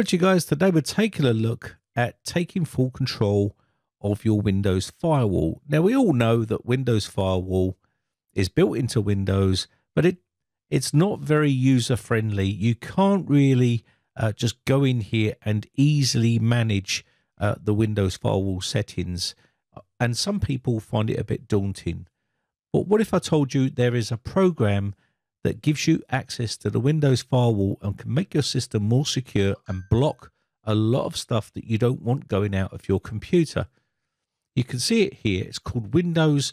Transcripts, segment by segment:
But you guys, today we're taking a look at taking full control of your Windows firewall. Now, we all know that Windows Firewall is built into Windows, but it's not very user-friendly. You can't really just go in here and easily manage the Windows Firewall settings. And some people find it a bit daunting. But what if I told you there is a program that gives you access to the Windows Firewall and can make your system more secure and block a lot of stuff that you don't want going out of your computer? You can see it here. It's called Windows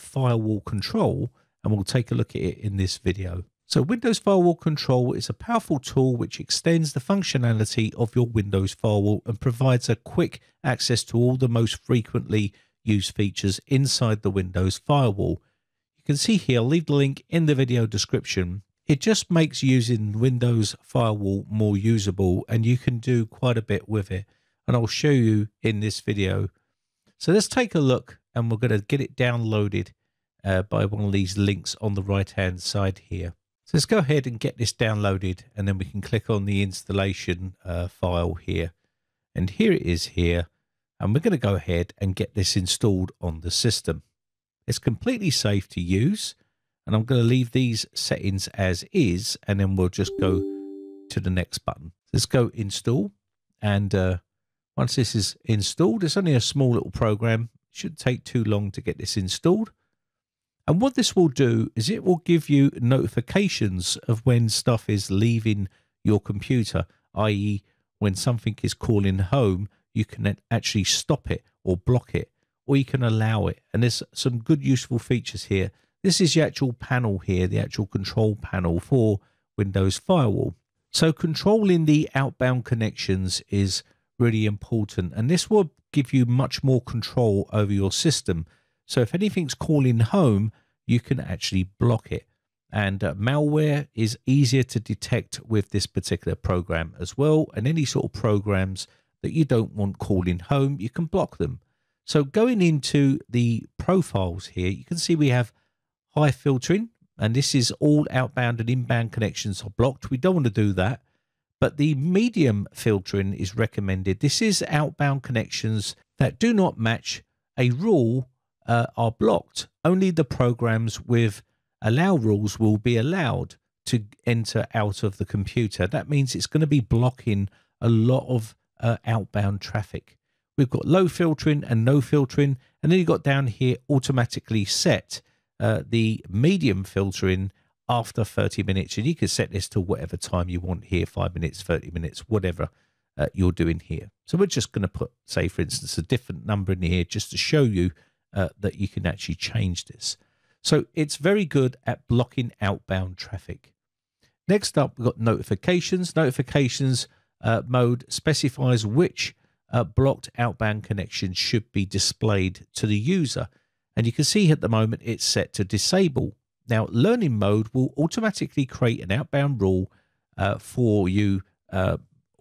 Firewall Control, and we'll take a look at it in this video. So Windows Firewall Control is a powerful tool which extends the functionality of your Windows Firewall and provides a quick access to all the most frequently used features inside the Windows Firewall. You can see here, I'll leave the link in the video description. It just makes using Windows Firewall more usable, and you can do quite a bit with it, and I'll show you in this video. So let's take a look, and we're going to get it downloaded by one of these links on the right hand side here. So let's go ahead and get this downloaded, and then we can click on the installation file here, and here it is here, and we're going to go ahead and get this installed on the system. It's completely safe to use, and I'm going to leave these settings as is, and then we'll just go to the next button. Let's go install, and once this is installed, it's only a small little program. It shouldn't take too long to get this installed. And what this will do is it will give you notifications of when stuff is leaving your computer, i.e. when something is calling home, you can actually stop it or block it, or you can allow it. And there's some good useful features here. This is the actual panel here, the actual control panel for Windows Firewall. So controlling the outbound connections is really important, and this will give you much more control over your system. So if anything's calling home, you can actually block it. And malware is easier to detect with this particular program as well. And any sort of programs that you don't want calling home, you can block them. So going into the profiles here, you can see we have high filtering, and this is all outbound and inbound connections are blocked. We don't want to do that. But the medium filtering is recommended. This is outbound connections that do not match a rule are blocked. Only the programs with allow rules will be allowed to enter out of the computer. That means it's going to be blocking a lot of outbound traffic. We've got low filtering and no filtering, and then you've got down here automatically set the medium filtering after 30 minutes, and you can set this to whatever time you want here, 5 minutes, 30 minutes, whatever you're doing here. So we're just going to put, say, for instance, a different number in here just to show you that you can actually change this. So it's very good at blocking outbound traffic. Next up, we've got notifications. Notifications mode specifies which blocked outbound connections should be displayed to the user. And you can see at the moment it's set to disable. Now, learning mode will automatically create an outbound rule for you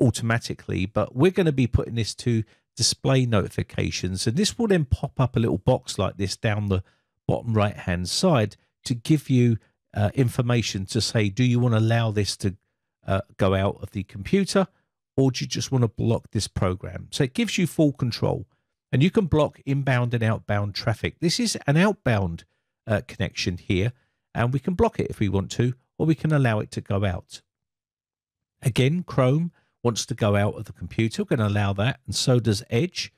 automatically, but we're going to be putting this to display notifications, and this will then pop up a little box like this down the bottom right hand side to give you information to say, do you want to allow this to go out of the computer, or do you just want to block this program? So it gives you full control, and you can block inbound and outbound traffic. This is an outbound connection here, and we can block it if we want to, or we can allow it to go out. Again, Chrome wants to go out of the computer. We're going to allow that, and so does Edge,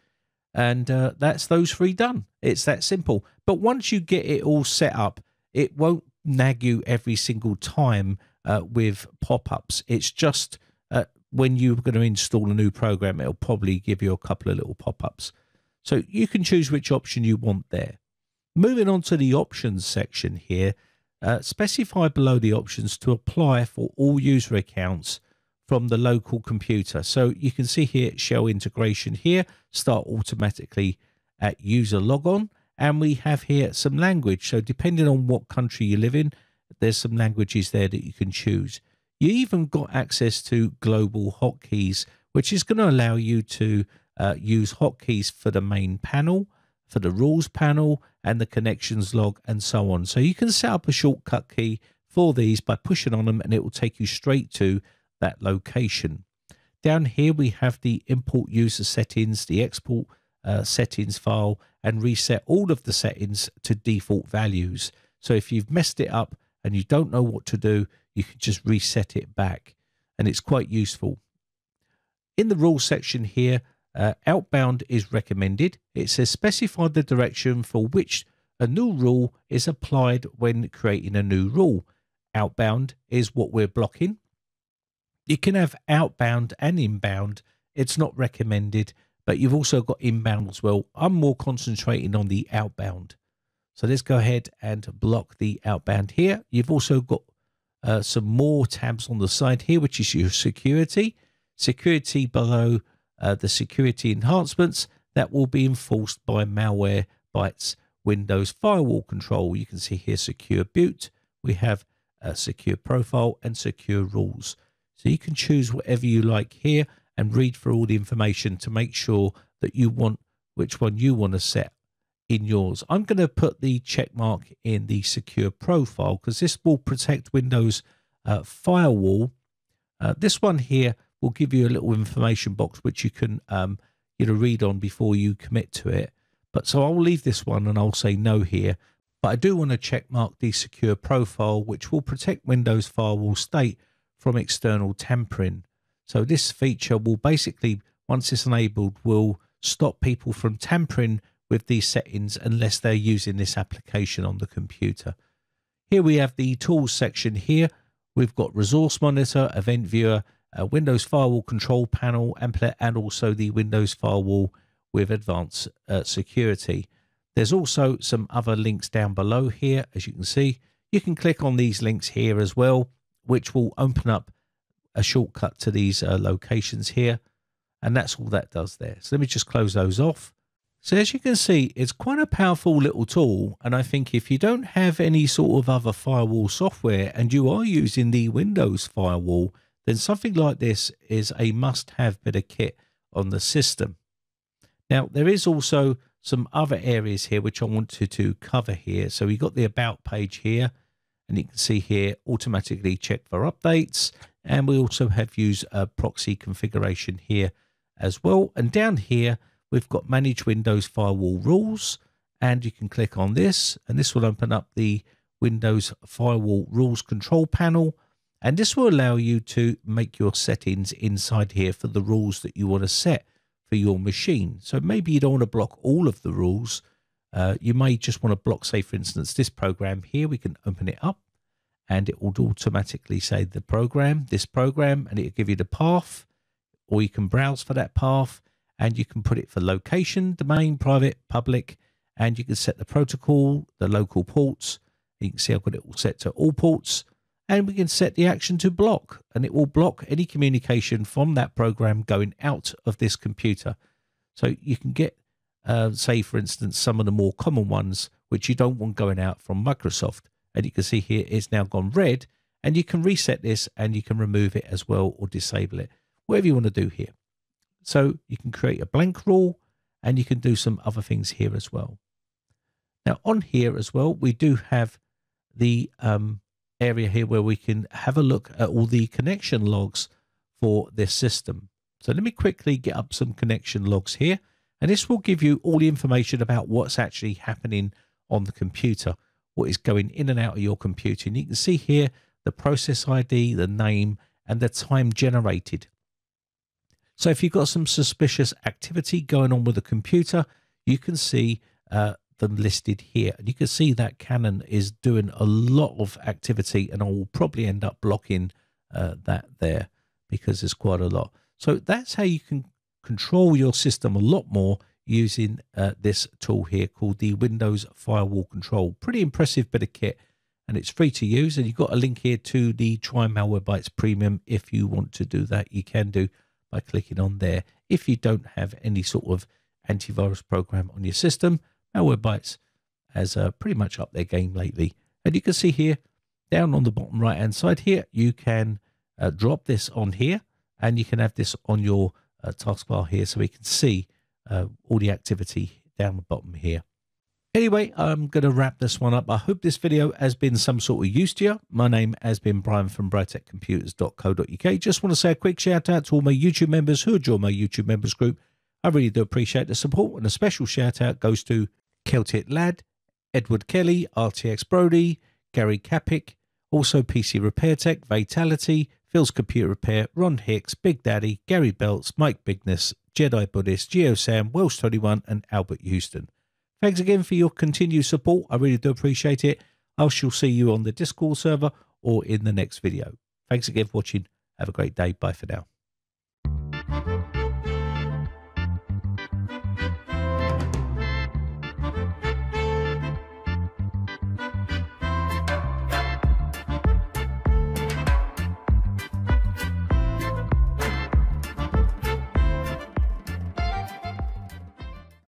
and that's those three done. It's that simple. But once you get it all set up, it won't nag you every single time with pop-ups. It's just when you're going to install a new program, it'll probably give you a couple of little pop-ups. So you can choose which option you want there. Moving on to the options section here, specify below the options to apply for all user accounts from the local computer. So you can see here, shell integration here, start automatically at user logon. And we have here some language. So depending on what country you live in, there's some languages there that you can choose. You even got access to global hotkeys, which is going to allow you to use hotkeys for the main panel, for the rules panel, and the connections log, and so on. So you can set up a shortcut key for these by pushing on them, and it will take you straight to that location. Down here, we have the import user settings, the export settings file, and reset all of the settings to default values. So if you've messed it up and you don't know what to do, you can just reset it back. And it's quite useful. In the rules section here, outbound is recommended. It says specify the direction for which a new rule is applied when creating a new rule. Outbound is what we're blocking. You can have outbound and inbound. It's not recommended, but you've also got inbound as well. I'm more concentrating on the outbound. So let's go ahead and block the outbound here. You've also got some more tabs on the side here, which is your security. Security below the security enhancements that will be enforced by Malwarebytes Windows Firewall Control. You can see here secure boot. We have a secure profile and secure rules. So you can choose whatever you like here and read through all the information to make sure that you want which one you want to set in yours. I'm going to put the check mark in the secure profile because this will protect Windows Firewall. This one here will give you a little information box which you can read on before you commit to it. But so I'll leave this one and I'll say no here. But I do want to check mark the secure profile, which will protect Windows Firewall state from external tampering. So this feature will basically, once it's enabled, will stop people from tampering with these settings unless they're using this application on the computer. Here we have the tools section here. We've got resource monitor, event viewer, Windows Firewall control panel, and also the Windows Firewall with advanced security. There's also some other links down below here, as you can see. You can click on these links here as well, which will open up a shortcut to these locations here. And that's all that does there. So let me just close those off. So as you can see, it's quite a powerful little tool. And I think if you don't have any sort of other firewall software and you are using the Windows Firewall, then something like this is a must-have bit of kit on the system. Now, there is also some other areas here which I wanted to cover here. So we got the About page here, and you can see here automatically check for updates. And we also have used a proxy configuration here as well. And down here, we've got Manage Windows Firewall Rules, and you can click on this, and this will open up the Windows Firewall Rules Control Panel. And this will allow you to make your settings inside here for the rules that you want to set for your machine. So maybe you don't want to block all of the rules. You may just want to block, say, for instance, this program here. We can open it up and it will automatically say the program, this program, and it'll give you the path, or you can browse for that path, and you can put it for location, domain, private, public, and you can set the protocol, the local ports. You can see I've got it all set to all ports. And we can set the action to block, and it will block any communication from that program going out of this computer. So you can get, say, for instance, some of the more common ones, which you don't want going out from Microsoft. And you can see here it's now gone red, and you can reset this and you can remove it as well or disable it, whatever you want to do here. So you can create a blank rule, and you can do some other things here as well. Now on here as well, we do have the area here where we can have a look at all the connection logs for this system. So let me quickly get up some connection logs here, and this will give you all the information about what's actually happening on the computer, what is going in and out of your computer. And you can see here the process ID, the name, and the time generated. So if you've got some suspicious activity going on with the computer, you can see them listed here, and you can see that Canon is doing a lot of activity, and I will probably end up blocking that there because there's quite a lot. So that's how you can control your system a lot more using this tool here called the Windows Firewall Control. Pretty impressive bit of kit, and it's free to use, and you've got a link here to the Try Malwarebytes Premium. If you want to do that, you can do by clicking on there if you don't have any sort of antivirus program on your system. Malwarebytes has pretty much up their game lately. And you can see here, down on the bottom right-hand side here, you can drop this on here, and you can have this on your taskbar here so we can see all the activity down the bottom here. Anyway, I'm going to wrap this one up. I hope this video has been some sort of use to you. My name has been Brian from brighttechcomputers.co.uk. Just want to say a quick shout out to all my YouTube members who join my YouTube members group. I really do appreciate the support, and a special shout out goes to Keltit Lad, Edward Kelly, RTX Brody, Gary Capic, also PC Repair Tech, Vitality, Phil's Computer Repair, Ron Hicks, Big Daddy, Gary Belts, Mike Bigness, Jedi Buddhist, Geo Sam, Welsh 21 and Albert Houston. Thanks again for your continued support. I really do appreciate it. I shall see you on the Discord server or in the next video. Thanks again for watching. Have a great day. Bye for now.